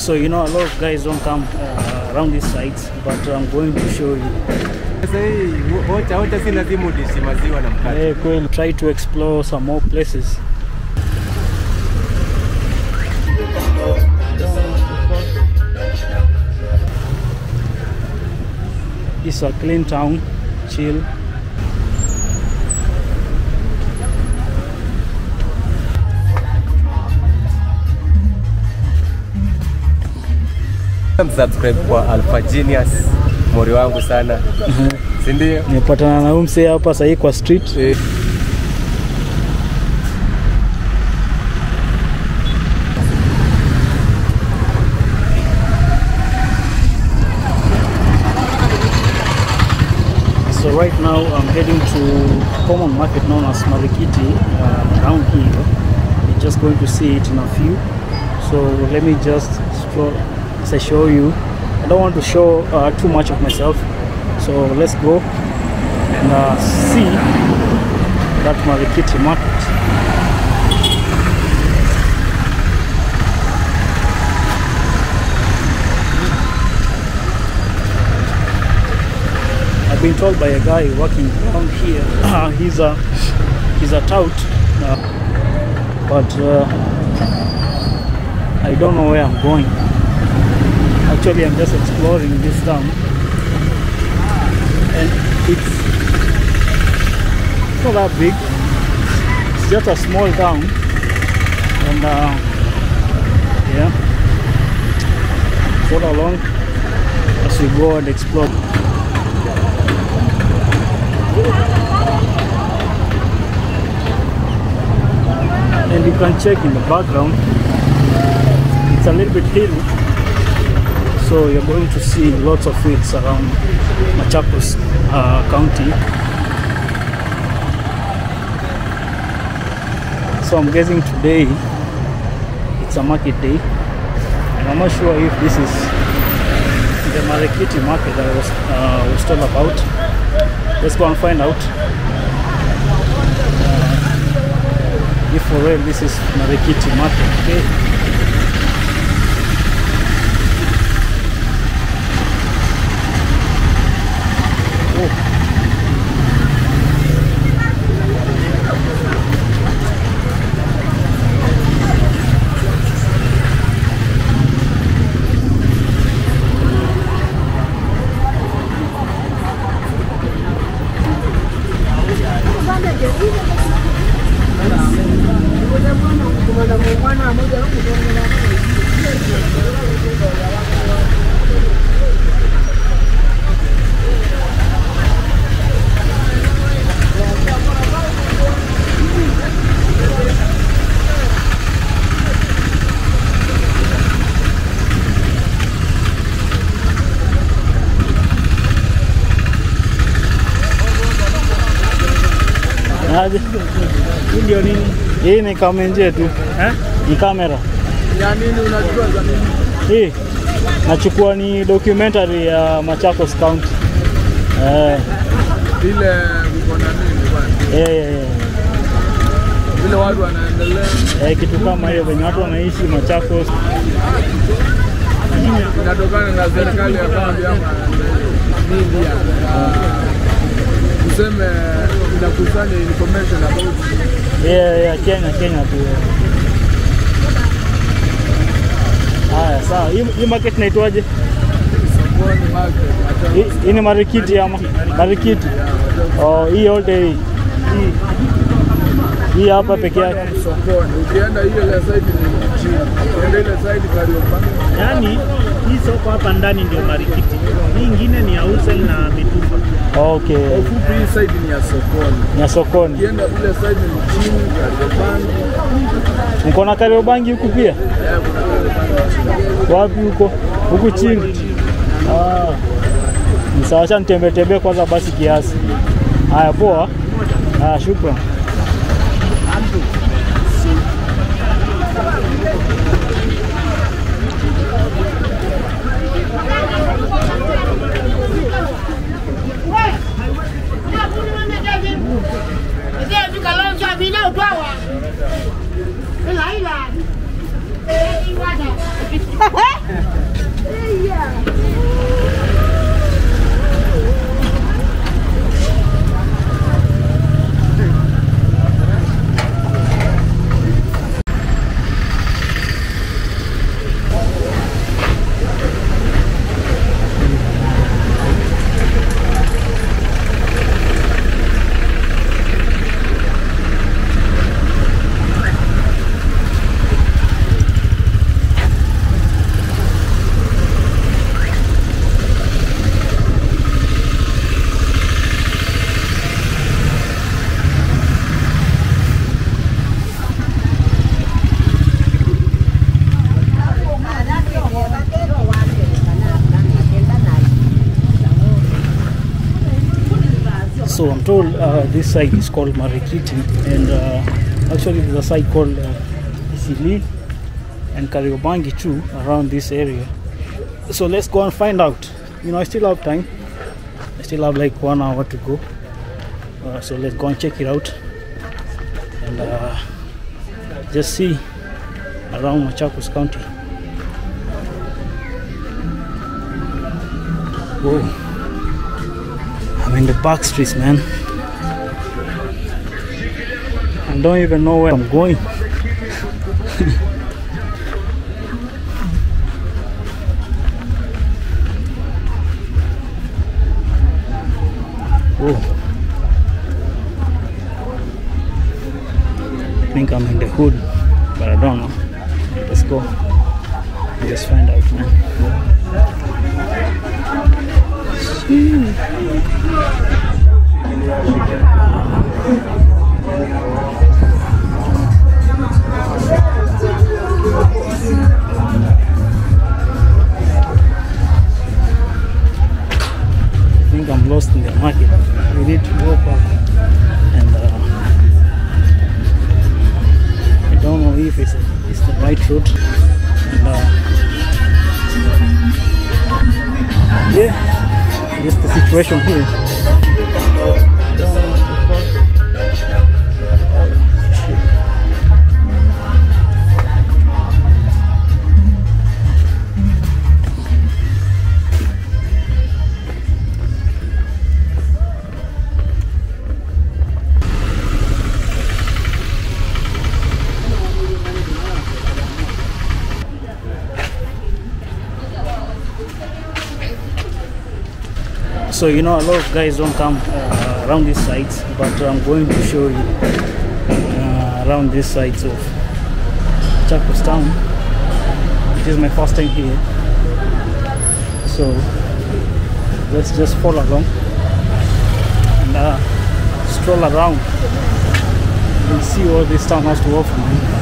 So you know, a lot of guys don't come around these sites, but I'm going to show you. Try to explore some more places. It's a clean town, chill. Subscribe kwa Alpha Genius mori wangu sana. Si ndio? Nipatana na umse hapa sahi kwa street. So right now I'm heading to common market known as Marikiti down here. We're just going to see it in a few. So let me just scroll. As I show you, I don't want to show too much of myself, so let's go and see that Marikiti market. I've been told by a guy working around here, he's a tout, but I don't know where I'm going. Actually, I'm just exploring this town, and it's not that big, it's just a small town, and yeah, follow along as we go and explore. And you can check in the background, it's a little bit hilly. So you're going to see lots of fields around Machakos County. So I'm guessing today it's a market day, and I'm not sure if this is the Marikiti market that I was told about. Let's go and find out if for real this is Marikiti market. Okay. Hii ni kama nje tu, eh? Ni kamera. Ya nini unachukua za nini? Hii nachukua ni documentary ya Machakos County. Ile uko na nini bwana? Ile watu wanaendelea. Kitu kama hiyo wenye watu wanaishi Machakos. Inatokana na serikali ya kambi ama nini ya. Tuseme inakusanya information about. Kenya tu. Haya, sawa. Hii market inaitwaje? Hii ni Marikiti ama? Marikiti. Oh, hii all day. Hii hapa peke yake. Ukienda hiyo ile side ni chini. Ukienda ile side Karibangi. Yaani hii soko hapa ndani ndio Marikiti. Hii nyingine ni outside na mitumba. Okay. Hii side ni ya sokoni. Ya sokoni. Ukienda ile side ni chini Karibangi. Uko na Karibangi huku pia? Wapi huko? Huku chini. Msaacha nitembee kwanza basi kiasi. Haya poa. Ah, shukrani. So I'm told this site is called Marikiti, and actually there's a site called Isili and Karibangi too around this area. So let's go and find out. You know, I still have time. I still have like 1 hour to go. So let's go and check it out and just see around Machakos County. Whoa, I'm in the back streets, man. I don't even know where I'm going. Whoa, I think I'm in the hood, but I don't know. Let's go, just find out, man. I think I'm lost in the market. We need to go back, and I don't know if it's the right route. And, yeah. This is the situation here. So you know, a lot of guys don't come around these sites, but I'm going to show you around these sites of Machakos town. It is my first time here, so let's just follow along and stroll around and see what this town has to offer, man.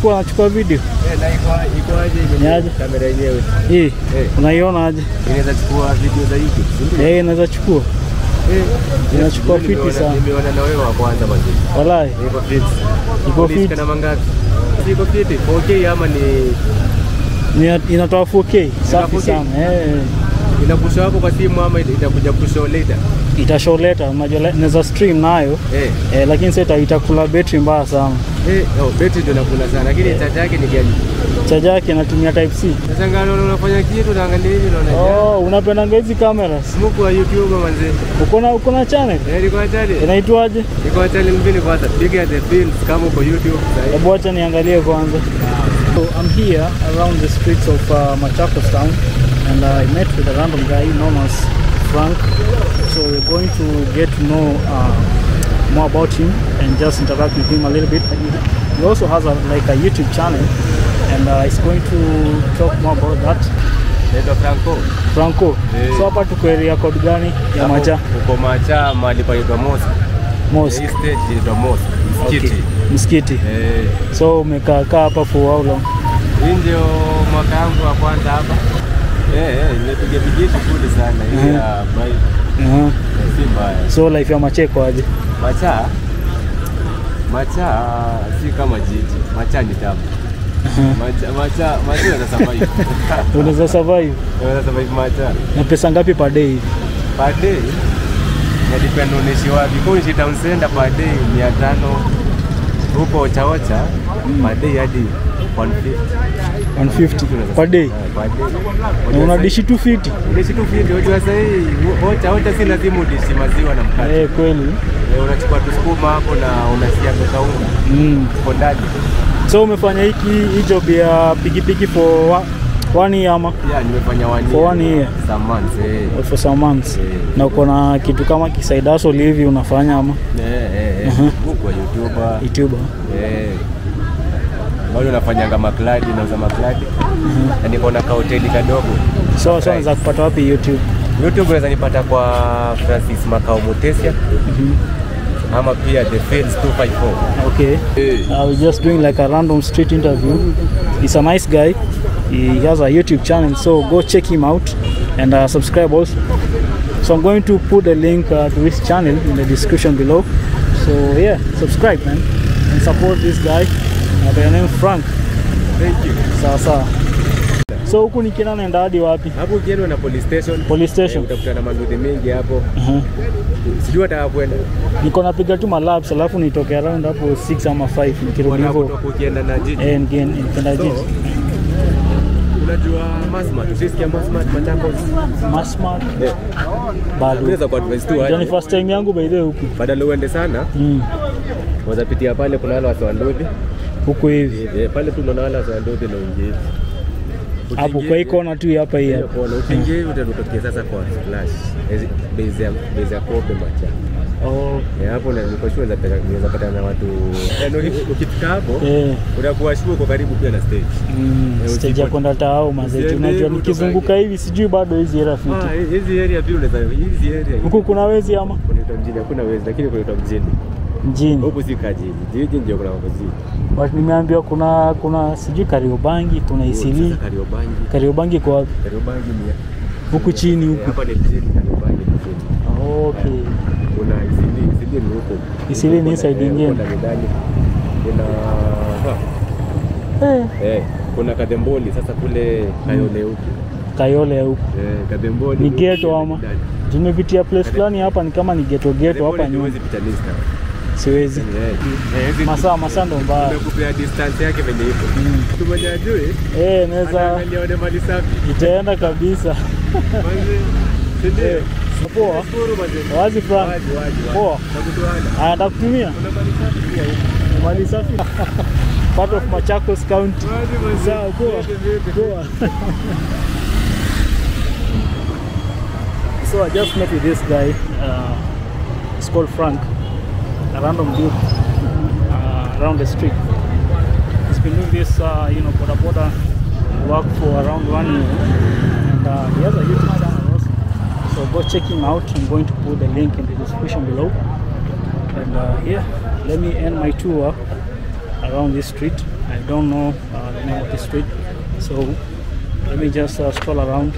Nachukua video. Unaiona aje? Inachukua fiti sana. Nimeona na wewe wa kwanza basi. Wallahi. Iko fiti. Kana mangapi? Iko fiti. 4K ama ni inatoa 4K. Safi sana. Inakusha hapo kwa timu ama itakuja kushow later. Itashow later, naweza stream nayo. Lakini sasa itakula battery mbaya sana. No, battery ndio nakula sana. Lakini charge yake ni gani? Charge yake natumia type C. Sasa ngano unafanya kitu na angalia hivi unaona. Unapenda hizi cameras. Smuku wa YouTube manze. Uko na channel? Niko na channel. Inaitwaje? Niko na channel mbili kwanza. Piga TheFence254 kama uko YouTube sasa. Hebu acha niangalie kwanza. So I'm here around the streets of Machakos town, and I met with a random guy known as Franco. So we're going to get to know more about him and just interact with him a little bit. He also has a YouTube channel, and he's going to talk more about that. Franco. Yeah. So hapa tuko area code gani ya Macha? Uko Macha mahali pa Mosque. This stage is the mosque. Msikiti. Yeah. So umekaa hapa for how long? Ndio mwaka wangu wa kwanza hapa. Nimepiga vijiti kule sana hii ya bai. So life ya Machakos aje? Macha Macha si kama jiji. Macha ni tabu. Macha unaweza survive. Unaweza survive macha. Na pesa ngapi per day? Per day? Na depend on issue wapi. Kwa hiyo down senda per day 500. Huko ocha per day hadi 150 per day. Una dishi 250. Dishi 250 unajua sasa hii ocha si lazima dishi maziwa na mkate. Eh kweli. Unachukua tusukuma hapo na unasikia kaunga. Kondaji. So umefanya hii job ya pikipiki for 1 year ama? Yeah, nimefanya 1 year. For 1 year. Some months. Eh. For some months. Eh. Na uko na kitu kama kisaidia so live unafanya ama? Eh. Kwa YouTuber. Eh. Bado unafanya kama cloud na za cloud. Na niko na hoteli kadogo. So unaweza kupata wapi YouTube? YouTube unaweza nipata kwa Francis Makao Motesia. I'm up here at TheFence254. Okay. Hey. I was just doing like a random street interview. He's a nice guy. He has a YouTube channel, so go check him out and subscribe also. So I'm going to put a link to his channel in the description below. So yeah, subscribe, man, and support this guy. By the name Frank. Thank you. Sasa. So huko ni kina naenda hadi wapi? Hapo ukienda na police station. Police station utakuta na magari mengi hapo. Sijui atakapoenda. Niko napiga tu malaps alafu nitoke around hapo 6 ama 5 nikirudi hapo. Hapo ukienda na jiji. Eh, nikaenda jiji. Unajua Masmart, usisikia Masmart Machakos. Masmart. Bado. Unaweza kwa advice tu hadi. Ni first time yangu by the way huko. Badala uende sana. Wazapitia pale kuna wale watu wa Nairobi. Huko hivi. Pale tu unaona wale watu wa Nairobi na wengine. Hapo kwa ikona tu hapa hii hapo. Utingie utatokea sasa kwa clash. Base ya kope macha. Oh, hapo na nikoshua za pesa niweza pata na watu. Yaani ukifika hapo unakuwa shuko kwa karibu pia na stage. Stage ya kwenda tao mazetu unajua nikizunguka hivi sijui bado hizi rafiki. Hizi area pia unaweza hizi area. Huko kuna wezi ama? Kuna mjini hakuna wezi lakini kuna mjini. Mjini. Huko si kaji. Jiji ndio kuna wezi. Basi nimeambiwa kuna sijui Karibangi, kuna Isili. Karibangi kwa wapi? Karibangi ni huku chini huku. Hapa ni chini Karibangi. Okay. Kuna Isili ni huko. Isili ni side nyingine. Kuna kuna Kademboli sasa kule Kayole huko. Kayole huko. Kademboli. Ni ghetto ama? Tumepitia place fulani hapa ni kama ni ghetto hapa nyuma. Siwezi. Masaa ndo mbaya. Nimekupea distance yake venye ipo. Tumejua jui? Eh, naweza angalia mali safi. Itaenda kabisa. Ndio. Poa. Wazi plan. Poa. Haya ndakutumia. Kuna mali safi pia huko. Mali safi. Part of Machakos County. Sawa poa. Poa. So I just met with this guy. It's called Frank. A random dude around the street. He's been doing this, Boda Boda work for around 1 year, and he has a YouTube channel also. So go check him out. I'm going to put the link in the description below. And yeah, let me end my tour around this street. I don't know the name of the street, so let me just stroll around.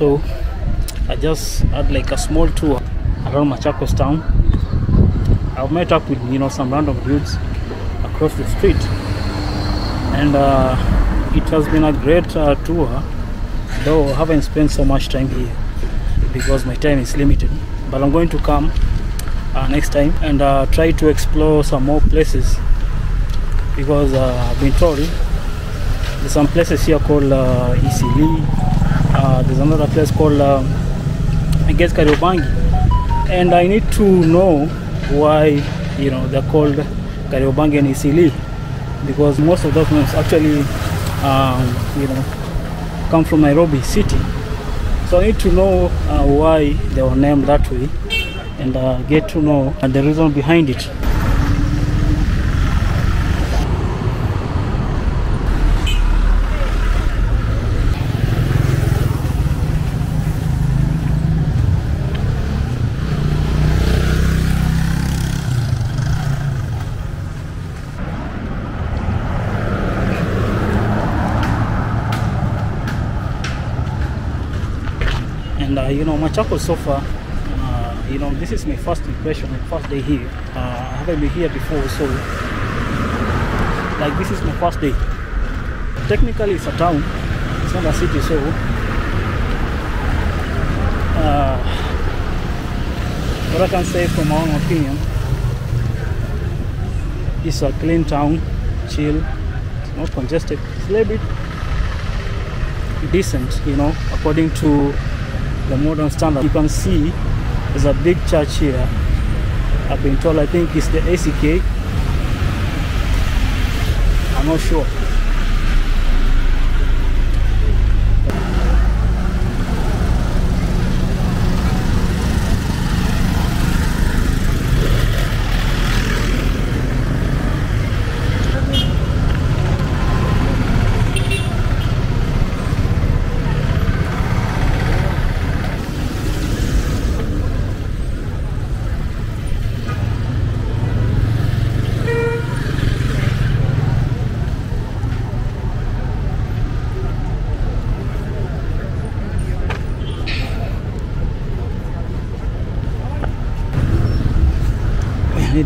So I just had like a small tour around Machakos town. I've met up with some random dudes across the street, and it has been a great tour. Though I haven't spent so much time here because my time is limited. But I'm going to come next time and try to explore some more places because I've been told there's some places here called Isili. There's another place called I guess Karibangi, and I need to know why they're called Karibangi and Isili, because most of those names actually come from Nairobi city. So I need to know why they were named that way, and get to know the reason behind it. And Machakos so far, this is my first impression, my first day here. I haven't been here before, so like this is my first day. Technically it's a town, it's not a city, so what I can say from my own opinion, it's a clean town, chill, it's not congested, it's a little bit decent, according to the modern standard. You can see there's a big church here. I've been told, I think it's the ACK, I'm not sure.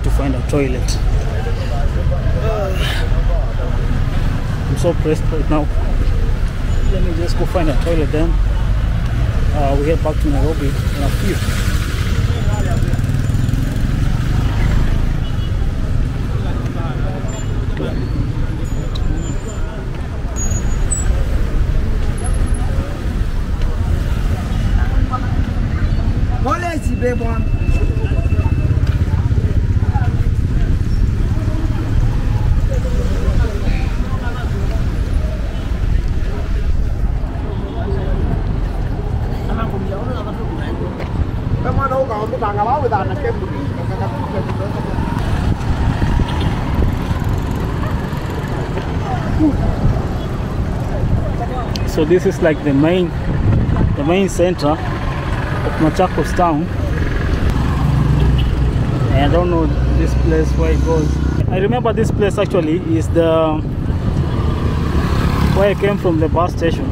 To find a toilet. I'm so pressed right now. Let me just go find a toilet, then we head back to Nairobi in a few. So this is like the main center of Machakos town, and I don't know this place where it goes. I remember this place actually is the where I came from, the bus station.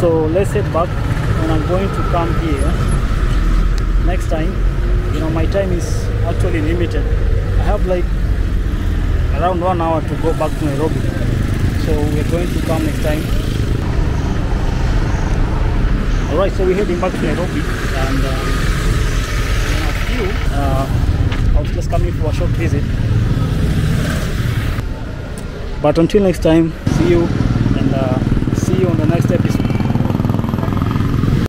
So let's head back, and I'm going to come here next time. My time is actually limited. I have like around 1 hour to go back to Nairobi, so we're going to come next time. Alright, so we're heading back to Nairobi, and in a few, I was just coming for a short visit. But until next time, see you, and